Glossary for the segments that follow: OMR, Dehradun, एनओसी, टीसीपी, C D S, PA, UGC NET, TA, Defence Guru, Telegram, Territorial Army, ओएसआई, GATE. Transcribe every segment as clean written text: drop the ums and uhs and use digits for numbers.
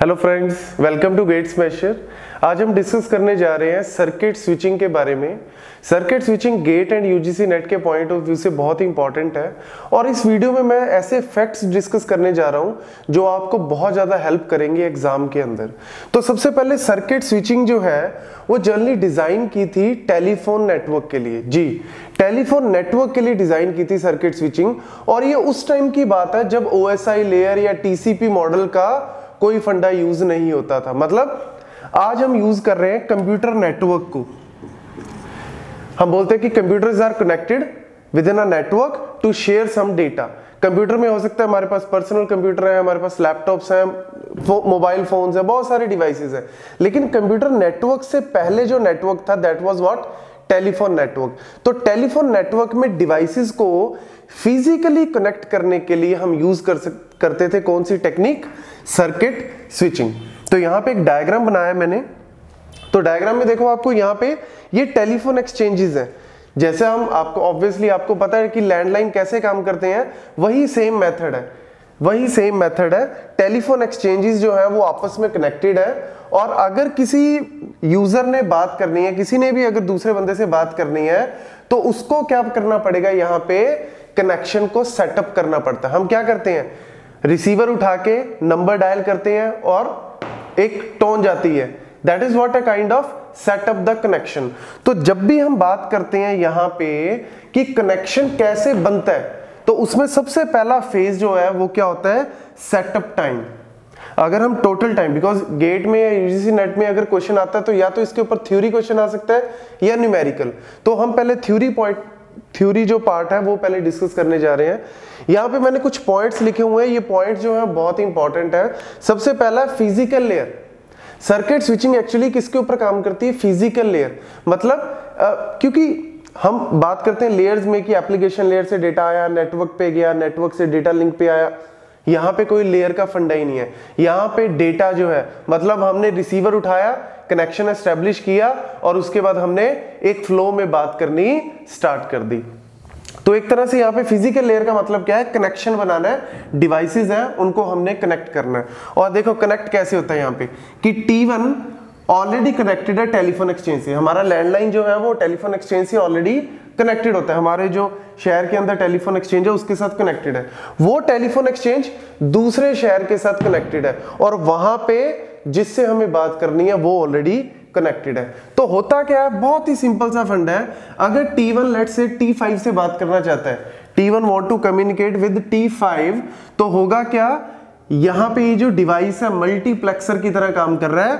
Hello friends, welcome to gets masher. आज हम discuss करने जा रहे हैं सर्किट स्विचिंग के बारे में। Circuit switching GATE and UGC NET के पॉइंट ऑफ व्यू से बहुत ही इंपॉर्टेंट है और इस वीडियो में मैं ऐसे फैक्ट्स डिस्कस करने जा रहा हूं जो आपको बहुत ज़्यादा हेल्प करेंगे एग्जाम के अंदर। तो सबसे पहले सर्किट स्विचिंग जो है वो जनरली डिज़ाइन की थी टेलीफोन नेटवर्क के लिए। जी, टेलीफोन नेटवर्क के लिए डिज़ाइन की थी सर्किट स्विचिंग और ये उस टाइम की बात है जब ओएसआई लेयर या टीसीपी मॉडल का कोई फंडा यूज नहीं होता था। मतलब आज हम यूज कर रहे हैं कंप्यूटर नेटवर्क को। हम बोलते हैं कि computers are connected within a network to share some data. Computer में हो सकता है हमारे पास पर्सनल कंप्यूटर है, हमारे पास लैपटॉप्स हैं, मोबाइल फोन्स हैं, बहुत सारे डिवाइसेस हैं, लेकिन कंप्यूटर नेटवर्क से पहले जो नेटवर्क था that was what, telephone network. तो टेलीफोन नेटवर्क में डिवाइसेस को फिजिकली कनेक्ट करने के लिए हम यूज करते थे कौन सी टेक्निक, सर्किट स्विचिंग। तो यहां पे एक डायग्राम बनाया मैंने। तो डायग्राम में देखो आपको यहां पे ये टेलीफोन एक्सचेंजेस हैं। जैसे हम आपको ऑब्वियसली आपको पता है कि लैंडलाइन कैसे काम करते हैं, वही सेम मेथड है। टेलीफोन एक्सचेंजेस जो है वो आपस में कनेक्टेड है और अगर किसी यूजर ने बात करनी है, किसी ने भी अगर दूसरे बंदे से बात करनी है तो उसको क्या करना पड़ेगा, यहाँ पे कनेक्शन को सेटअप करना पड़ता है। हम क्या करते हैं, रिसीवर उठा के नंबर डायल करते हैं और एक टोन जाती है, that is what a kind of setup the connection. तो जब भी हम बात करते हैं यहाँ पे कि कनेक्शन कैसे बनता है तो उसमें सबसे पहला फेज जो है वो क्या होता है, सेटअप टाइम। अगर हम टोटल टाइम, बिकॉज गेट में या यूजीसी नेट में अगर क्वेश्चन आता है तो या तो इसके ऊपर थ्योरी क्वेश्चन आ सकता है या न्यूमेरिकल। तो हम पहले थ्योरी जो पार्ट है वो पहले डिस्कस करने जा रहे हैं। यहाँ पे मैंने कुछ पॉइंट्स लिखे हुए हैं, ये पॉइंट्स जो है बहुत ही इंपॉर्टेंट है। सबसे पहला physical layer. Circuit switching actually किसके ऊपर काम करती है, फिजिकल लेयर। मतलब क्योंकि हम बात करते हैं लेयर्स में कि एप्लीकेशन लेयर से डेटा आया, नेटवर्क पे गया, नेटवर्क से डेटा लिंक पे आया, यहाँ पे कोई लेयर का फंडा ही नहीं है। यहाँ पे डेटा जो है, मतलब हमने रिसीवर उठाया, कनेक्शन एस्टेब्लिश किया और उसके बाद हमने एक फ्लो में बात करनी स्टार्ट कर दी। तो एक तरह से यहाँ पे फिजिकल लेयर का मतलब क्या है, कनेक्शन बनाना है, डिवाइसेज हैं उनको हमने कनेक्ट करना है। और देखो कनेक्ट कैसे होता है यहाँ पे कि T1 ऑलरेडी कनेक्टेड है टेलीफोन एक्सचेंज से। हमारा लैंडलाइन जो है वो टेलीफोन एक्सचेंज से ऑलरेडी कनेक्टेड होता है, हमारे जो शहर के अंदर टेलीफोन एक्सचेंज है उसके साथ कनेक्टेड है। वो टेलीफोन एक्सचेंज दूसरे शहर के साथ कनेक्टेड है और वहां पे जिससे हमें बात करनी है वो ऑलरेडी कनेक्टेड है। तो होता क्या है, बहुत ही सिंपल सा फंडा है। अगर T1 लेट्स से T5 से बात करना चाहता है, T1 want to communicate with T5, तो होगा क्या, यहाँ पे ये जो डिवाइस है मल्टीप्लेक्सर की तरह काम कर रहा है,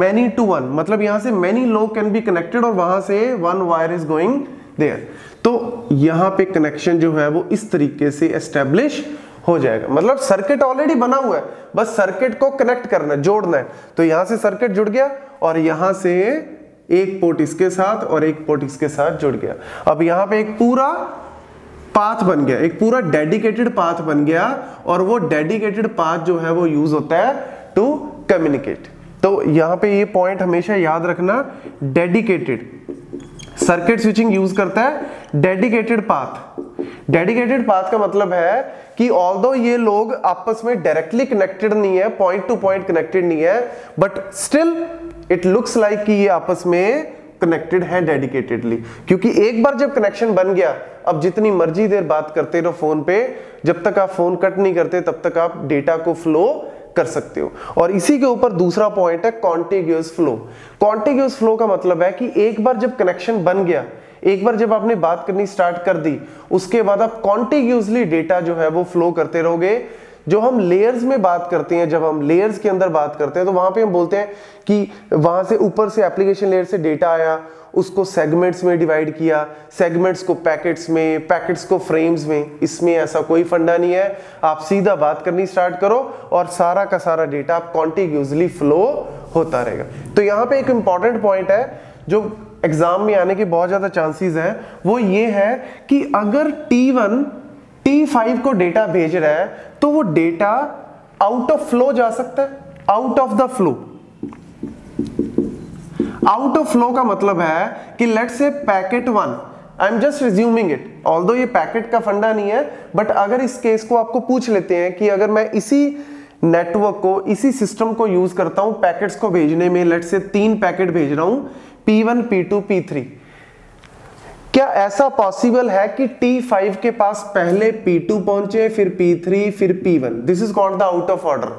many to one, मतलब यहां से many लोग कैन बी कनेक्टेड और वहां से one wire is going there. तो यहां पे कनेक्शन जो है वो इस तरीके से एस्टेब्लिश हो जाएगा। मतलब सर्किट ऑलरेडी बना हुआ है, बस सर्किट को कनेक्ट करना है, जोड़ना है। तो यहां से सर्किट जुड़ गया और यहां से एक पोर्ट इसके साथ और एक पोर्ट इसके साथ जुड़ गया। अब यहां पे एक पूरा पाथ बन गया, एक पूरा डेडिकेटेड पाथ बन गया और वो डेडिकेटेड पाथ जो है वो यूज होता है टू कम्युनिकेट। तो यहाँ पे ये पॉइंट हमेशा याद रखना, डेडिकेटेड सर्किट स्विचिंग यूज करता है डेडिकेटेड पाथ। डेडिकेटेड पाथ का मतलब है कि ऑल्दो ये लोग आपस में डायरेक्टली कनेक्टेड नहीं है, पॉइंट टू पॉइंट कनेक्टेड नहीं है, but still it looks like कि ये आपस में कनेक्टेड है डेडिकेटेडली। क्योंकि एक बार जब कनेक्शन बन गया, अब जितनी मर्जी देर बात करते रहो फोन पे, जब तक आप फोन कट नहीं करते तब तक आप डेटा को फ्लो कर सकते हो। और इसी के ऊपर दूसरा पॉइंट है कॉन्टिग्यूअस फ्लो। कॉन्टिग्यूअस फ्लो का मतलब है कि एक बार जब कनेक्शन बन गया, एक बार जब आपने बात करनी स्टार्ट कर दी, उसके बाद आप कॉन्टिग्यूअसली डेटा जो है वो फ्लो करते रहोगे। जो हम लेयर्स में बात करते हैं, जब हम लेयर्स के अंदर बात करते हैं तो वहां पे हम बोलते हैं कि वहां से ऊपर से एप्लीकेशन लेयर से डेटा आया, उसको सेगमेंट्स में डिवाइड किया, सेगमेंट्स को पैकेट्स में, पैकेट्स को फ्रेम्स में। इसमें ऐसा कोई फंडा नहीं है, आप सीधा बात करनी स्टार्ट करो और सारा का सारा डेटा आप कॉन्टिग्यूअसली फ्लो होता रहेगा। तो यहाँ पे एक इंपॉर्टेंट पॉइंट है जो एग्जाम में आने के बहुत ज्यादा चांसेस है, वो ये है कि अगर T1 T5 को डेटा भेज रहा है तो वो डेटा आउट ऑफ फ्लो जा सकता है। Out of the flow, out of flow का मतलब है कि let's say packet 1, I am just resuming it, although ये पैकेट का फंडा नहीं है, बट अगर इस केस को आपको पूछ लेते हैं कि अगर मैं इसी नेटवर्क को, इसी सिस्टम को यूज करता हूं पैकेट्स को भेजने में। लेट्स से 3 पैकेट भेज रहा हूं P1, P2, P3। क्या ऐसा पॉसिबल है कि T5 के पास पहले P2 पहुंचे, फिर P3, फिर P1? This is called the out of order.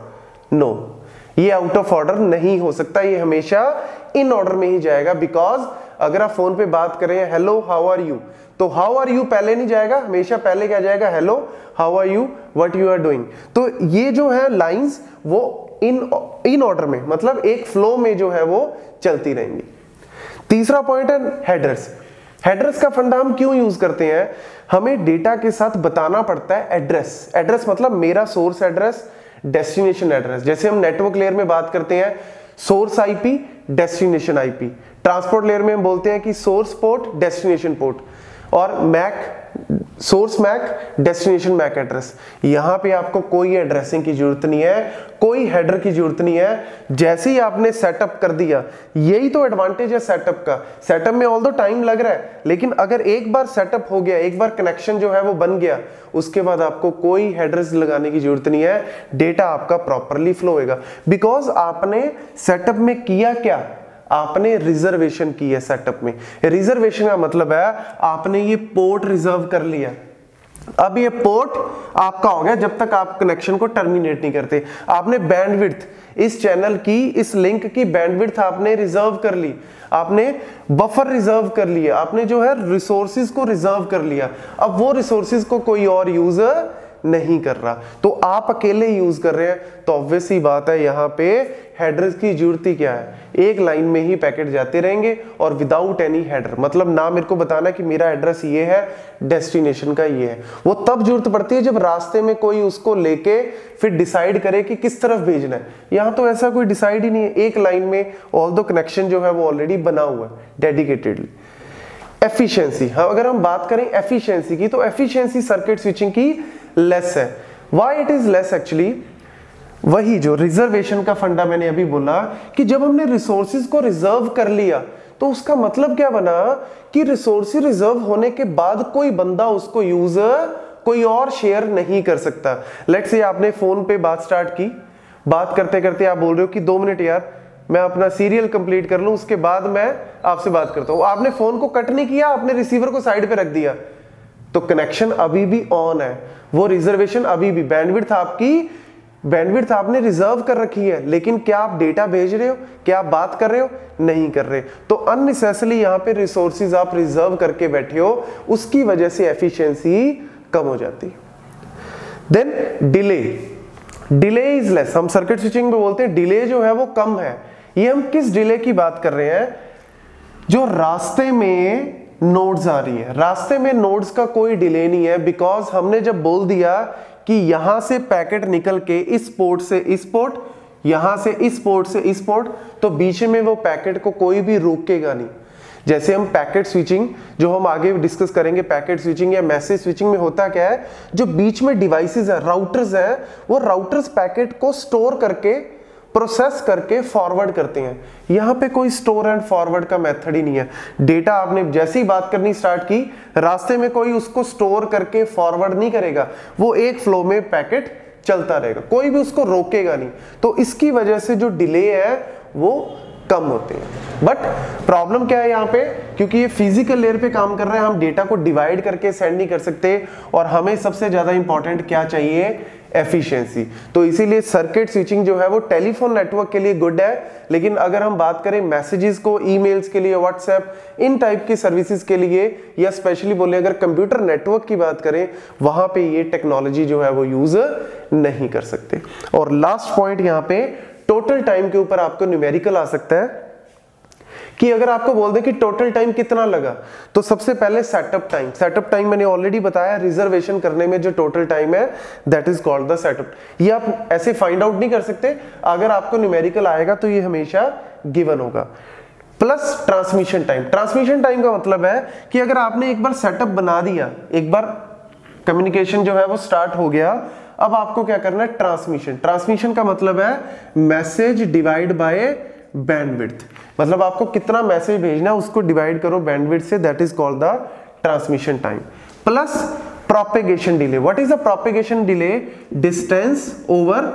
No, ये आउट ऑफ ऑर्डर नहीं हो सकता, ये हमेशा इन ऑर्डर में ही जाएगा। बिकॉज अगर आप फोन पे बात करें हेलो हाउ आर यू, तो हाउ आर यू पहले नहीं जाएगा, हमेशा पहले क्या जाएगा, hello how are you what you are doing. तो ये जो है लाइंस वो इन ऑर्डर में, मतलब एक फ्लो में जो है वो चलती रहेंगी। तीसरा पॉइंट है हेडर्स। हेडर्स का फंडा हम क्यों यूज करते हैं, हमें डेटा के साथ बताना पड़ता है एड्रेस। एड्रेस मतलब मेरा सोर्स एड्रेस, डेस्टिनेशन एड्रेस। जैसे हम नेटवर्क लेयर में बात करते हैं source IP, destination IP. Transport layer में हम बोलते हैं कि सोर्स पोर्ट, डेस्टिनेशन पोर्ट, और MAC, source MAC, destination MAC address. यहां पे आपको कोई एड्रेसिंग की जरूरत नहीं है, कोई हेडर की जरूरत नहीं है। जैसे ही आपने सेटअप कर दिया, यही तो एडवांटेज है सेटअप का। सेटअप में ऑल दो टाइम लग रहा है, लेकिन अगर एक बार सेटअप हो गया, एक बार कनेक्शन जो है वो बन गया, उसके बाद आपको कोई हेडर्स लगाने की जरूरत नहीं है। डेटा आपका प्रॉपरली फ्लो होएगा, बिकॉज आपने सेटअप में किया क्या, आपने रिजर्वेशन की है सेटअप में। रिजर्वेशन का मतलब है आपने ये पोर्ट रिजर्व कर लिया, अब ये पोर्ट आपका हो गया जब तक आप कनेक्शन को टर्मिनेट नहीं करते। आपने बैंडविड्थ, इस चैनल की, इस लिंक की बैंडविड्थ आपने रिजर्व कर ली, आपने बफर रिजर्व कर लिया, आपने जो है रिसोर्सिस को रिजर्व कर लिया। अब वो रिसोर्सिस को कोई और यूजर नहीं कर रहा, तो आप अकेले यूज कर रहे हैं, तो ऑब्वियस ही बात है यहाँ पे हेडर्स की जरूरत ही क्या है। एक लाइन में ही पैकेट जाते रहेंगे और विदाउट एनी हेडर, मतलब ना मेरे को बताना कि मेरा एड्रेस ये है, डेस्टिनेशन का ये है। वो तब जरूरत पड़ती है जब रास्ते में कोई उसको लेके फिर डिसाइड करे कि किस तरफ भेजना है। यहाँ तो ऐसा कोई डिसाइड ही नहीं है, एक लाइन में ऑल दो कनेक्शन जो है वो ऑलरेडी बना हुआ है डेडिकेटेडली। एफिशिएंसी, हाँ अगर हम बात करें एफिशिएंसी की, तो एफिशिएंसी सर्किट स्विचिंग की लेस है। Why it is less, actually वही जो रिजर्वेशन का फंडा मैंने अभी बोला कि जब हमने रिसोर्सिस को रिजर्व कर लिया, तो उसका मतलब क्या बना कि रिसोर्सिस रिजर्व होने के बाद कोई बंदा उसको यूजर, कोई और शेयर नहीं कर सकता। लेट्स से आपने फोन पे बात स्टार्ट की, बात करते करते आप बोल रहे हो कि 2 मिनट यार मैं अपना सीरियल कंप्लीट कर लूं, उसके बाद मैं आपसे बात करता हूं। आपने फोन को कट नहीं किया, आपने रिसीवर को साइड पे रख दिया, तो कनेक्शन अभी भी ऑन है, वो रिजर्वेशन अभी भी, बैंडविड्थ आपकी, बैंडविड्थ आपने रिजर्व कर रखी है, लेकिन क्या आप डेटा भेज रहे हो, क्या आप बात कर रहे हो, नहीं कर रहे। तो अननेसेसरी यहाँ पे रिसोर्सिस आप रिजर्व करके बैठे हो, उसकी वजह से एफिशिएंसी कम हो जाती है। Then delay, delay is less, हम सर्किट स्विचिंग में बोलते हैं डिले जो है वो कम है। ये हम किस डिले की बात कर रहे हैं, जो रास्ते में नोड्स आ रही है, रास्ते में नोड्स का कोई डिले नहीं है। बिकॉज हमने जब बोल दिया कि यहां से पैकेट निकल के इस पोर्ट से इस पोर्ट, यहां से इस पोर्ट से इस पोर्ट, तो बीच में वो पैकेट को कोई भी रोकेगा नहीं। जैसे हम पैकेट स्विचिंग, जो हम आगे डिस्कस करेंगे, पैकेट स्विचिंग या मैसेज स्विचिंग में होता क्या है, जो बीच में डिवाइसेस है, राउटर्स हैं, वो राउटर्स पैकेट को स्टोर करके, प्रोसेस करके फॉरवर्ड करते हैं। यहाँ पे कोई स्टोर एंड फॉरवर्ड का मेथड ही नहीं है। डेटा आपने जैसे ही बात करनी स्टार्ट की, रास्ते में कोई उसको स्टोर करके फॉरवर्ड नहीं करेगा, वो एक फ्लो में पैकेट चलता रहेगा, कोई भी उसको रोकेगा नहीं। तो इसकी वजह से जो डिले है वो कम होते हैं। बट प्रॉब्लम क्या है यहाँ पे, क्योंकि ये फिजिकल लेयर पे काम कर रहे हैं, हम डेटा को डिवाइड करके सेंड नहीं कर सकते, और हमें सबसे ज्यादा इंपॉर्टेंट क्या चाहिए, एफिशिएंसी। तो इसीलिए सर्किट स्विचिंग जो है वो टेलीफोन नेटवर्क के लिए गुड है, लेकिन अगर हम बात करें मैसेजेस को, ईमेल्स के लिए, व्हाट्सएप, इन टाइप की सर्विसेज के लिए, या स्पेशली बोले अगर कंप्यूटर नेटवर्क की बात करें, वहां पे ये टेक्नोलॉजी जो है वो यूज नहीं कर सकते। और लास्ट पॉइंट यहाँ पे टोटल टाइम के ऊपर आपको न्यूमेरिकल आ सकता है कि अगर आपको बोल दें कि टोटल टाइम कितना लगा, तो सबसे पहले सेटअप टाइम। सेटअप टाइम मैंने ऑलरेडी बताया, रिजर्वेशन करने में जो टोटल टाइम है, that is called the setup. ये आप ऐसे फाइंड आउट नहीं कर सकते, अगर आपको न्यूमेरिकल आएगा तो ये हमेशा गिवन होगा। Plus transmission time. Transmission time का मतलब है कि अगर आपने एक बार सेटअप बना दिया, एक बार कम्युनिकेशन जो है वो स्टार्ट हो गया, अब आपको क्या करना है, ट्रांसमिशन। ट्रांसमिशन का मतलब है मैसेज डिवाइड बाय बैंडविड्थ, मतलब आपको कितना मैसेज भेजना है उसको डिवाइड करो बैंडविड्थ से, that is called the transmission time. Plus propagation delay. What is the propagation delay, distance over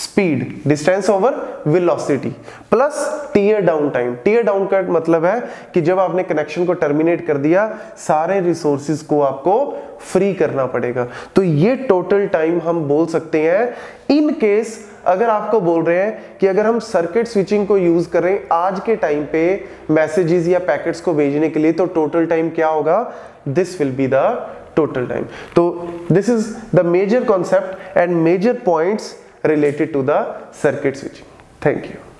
speed, distance over velocity plus tear down time. Tear down का मतलब है कि जब आपने कनेक्शन को टर्मिनेट कर दिया सारे रिसोर्सेज को आपको फ्री करना पड़ेगा। तो ये टोटल टाइम हम बोल सकते हैं। इन केस अगर आपको बोल रहे हैं कि अगर हम सर्किट स्विचिंग को यूज करें आज के टाइम पे मैसेजेस या पैकेट्स को भेजने के लिए, तो टोटल टाइम क्या होगा? This will be the total time. तो this is the major concept and major points related to the circuit switching. Thank you.